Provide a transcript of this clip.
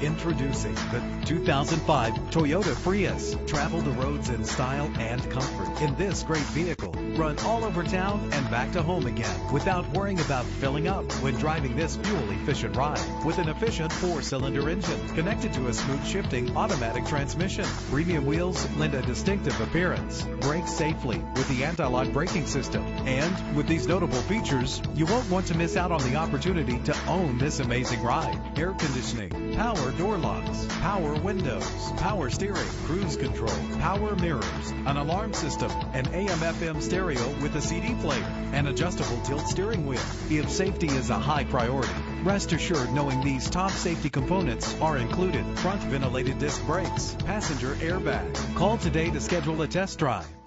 Introducing the 2005 Toyota Prius. Travel the roads in style and comfort in this great vehicle. Run all over town and back to home again without worrying about filling up when driving this fuel-efficient ride. With an efficient four-cylinder engine connected to a smooth shifting automatic transmission, premium wheels lend a distinctive appearance. Brake safely with the anti-lock braking system. And with these notable features, you won't want to miss out on the opportunity to own this amazing ride. Air conditioning, power door locks, power windows, power steering, cruise control, power mirrors, an alarm system, an AM/FM stereo with a CD player, an adjustable tilt steering wheel. If safety is a high priority, rest assured knowing these top safety components are included: front ventilated disc brakes, passenger airbag. Call today to schedule a test drive.